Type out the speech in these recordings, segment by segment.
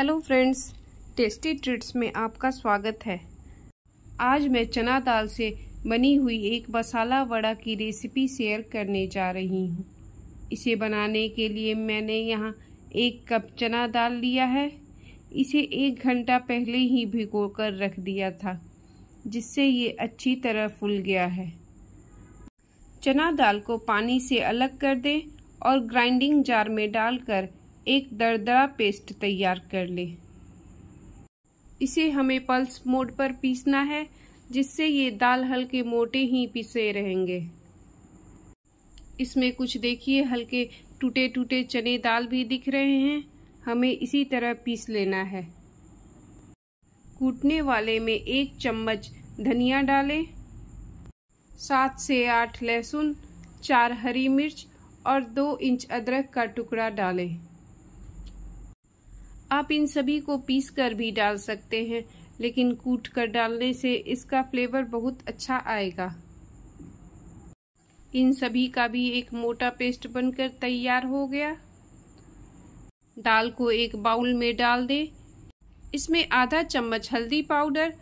Hello friends, tasty treats में आपका स्वागत है। आज मैं चना दाल से बनी हुई एक मसाला वड़ा की रेसिपी शेयर करने जा रही हूँ। इसे बनाने के लिए मैंने यहाँ 1 कप चना दाल लिया है। इसे 1 घंटा पहले ही भिगो कर रख दिया था, जिससे ये अच्छी तरह फूल गया है। चना दाल को पानी से अलग कर दें और ग्राइंडिंग जार में डालकर एक दरदरा पेस्ट तैयार कर लें। इसे हमें पल्स मोड पर पीसना है, जिससे ये दाल हल्के मोटे ही पिसे रहेंगे। इसमें कुछ देखिए हल्के टूटे टूटे चने दाल भी दिख रहे हैं। हमें इसी तरह पीस लेना है। कूटने वाले में 1 चम्मच धनिया डालें, 7 से 8 लहसुन, 4 हरी मिर्च और 2 इंच अदरक का टुकड़ा डालें। आप इन सभी को पीस कर भी डाल सकते हैं, लेकिन कूट कर डालने से इसका फ्लेवर बहुत अच्छा आएगा। इन सभी का भी एक मोटा पेस्ट बनकर तैयार हो गया। दाल को एक बाउल में डाल दें। इसमें आधा चम्मच हल्दी पाउडर,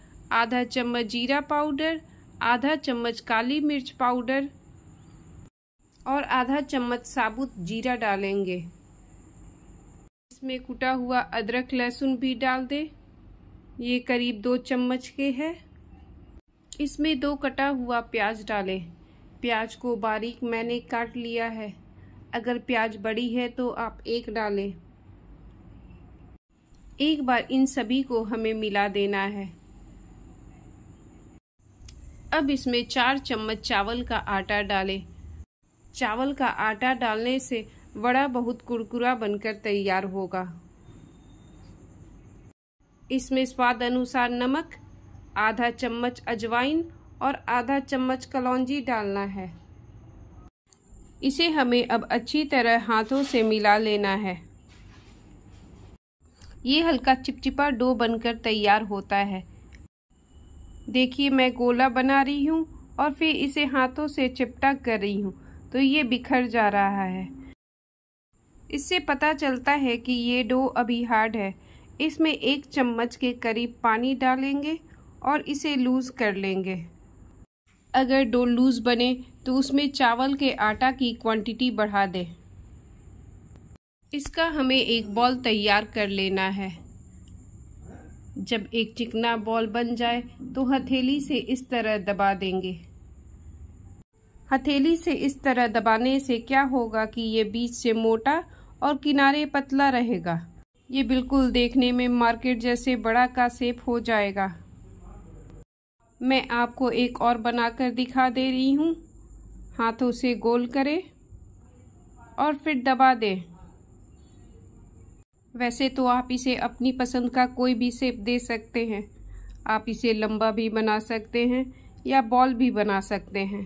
आधा चम्मच जीरा पाउडर, आधा चम्मच काली मिर्च पाउडर और आधा चम्मच साबुत जीरा डालेंगे। इसमें कुटा हुआ अदरक लहसुन भी डाल दें। ये करीब 2 चम्मच के है। इसमें 2 कटा हुआ प्याज डालें। प्याज को बारीक मैंने काट लिया है। अगर प्याज बड़ी है तो आप 1 डालें। एक बार इन सभी को हमें मिला देना है। अब इसमें 4 चम्मच चावल का आटा डालें। चावल का आटा डालने से वड़ा बहुत कुरकुरा बनकर तैयार होगा। इसमें स्वाद अनुसार नमक, आधा चम्मच अजवाइन और आधा चम्मच कलौंजी डालना है। इसे हमें अब अच्छी तरह हाथों से मिला लेना है। ये हल्का चिपचिपा डो बनकर तैयार होता है। देखिए मैं गोला बना रही हूँ और फिर इसे हाथों से चिपटा कर रही हूँ, तो ये बिखर जा रहा है। इससे पता चलता है कि ये डो अभी हार्ड है। इसमें 1 चम्मच के करीब पानी डालेंगे और इसे लूज़ कर लेंगे। अगर डो लूज़ बने तो उसमें चावल के आटा की क्वांटिटी बढ़ा दें। इसका हमें एक बॉल तैयार कर लेना है। जब एक चिकना बॉल बन जाए तो हथेली से इस तरह दबाने से क्या होगा कि ये बीच से मोटा और किनारे पतला रहेगा। ये बिल्कुल देखने में मार्केट जैसे बड़ा का शेप हो जाएगा। मैं आपको एक और बनाकर दिखा दे रही हूँ। हाथों से गोल करें और फिर दबा दें। वैसे तो आप इसे अपनी पसंद का कोई भी शेप दे सकते हैं। आप इसे लंबा भी बना सकते हैं या बॉल भी बना सकते हैं,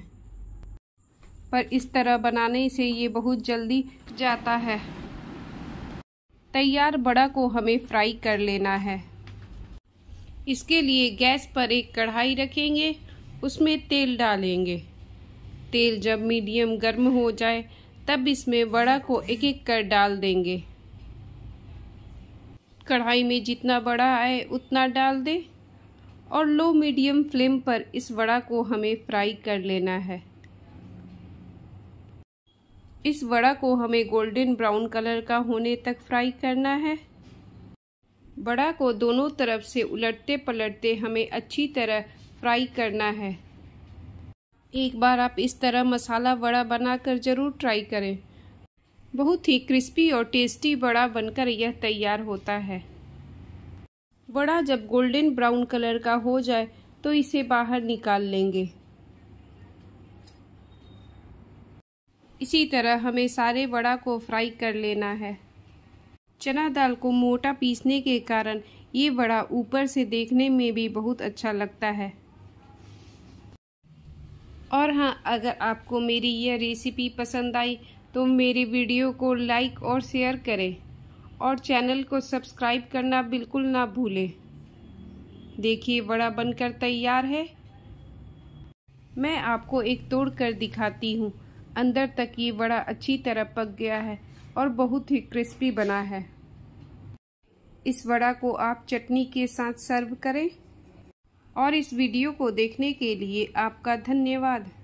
पर इस तरह बनाने से ये बहुत जल्दी जाता है। तैयार वड़ा को हमें फ्राई कर लेना है। इसके लिए गैस पर एक कढ़ाई रखेंगे। उसमें तेल डालेंगे। तेल जब मीडियम गर्म हो जाए तब इसमें वड़ा को एक एक कर डाल देंगे। कढ़ाई में जितना बड़ा आए उतना डाल दें और लो मीडियम फ्लेम पर इस वड़ा को हमें फ्राई कर लेना है। इस वड़ा को हमें गोल्डन ब्राउन कलर का होने तक फ्राई करना है। वड़ा को दोनों तरफ से उलटते पलटते हमें अच्छी तरह फ्राई करना है। एक बार आप इस तरह मसाला वड़ा बनाकर ज़रूर ट्राई करें। बहुत ही क्रिस्पी और टेस्टी वड़ा बनकर यह तैयार होता है। वड़ा जब गोल्डन ब्राउन कलर का हो जाए तो इसे बाहर निकाल लेंगे। इसी तरह हमें सारे वड़ा को फ्राई कर लेना है। चना दाल को मोटा पीसने के कारण ये वड़ा ऊपर से देखने में भी बहुत अच्छा लगता है। और हाँ, अगर आपको मेरी यह रेसिपी पसंद आई तो मेरे वीडियो को लाइक और शेयर करें और चैनल को सब्सक्राइब करना बिल्कुल ना भूलें। देखिए वड़ा बनकर तैयार है। मैं आपको एक तोड़ कर दिखाती हूँ। अंदर तक ये वड़ा अच्छी तरह पक गया है और बहुत ही क्रिस्पी बना है। इस वड़ा को आप चटनी के साथ सर्व करें और इस वीडियो को देखने के लिए आपका धन्यवाद।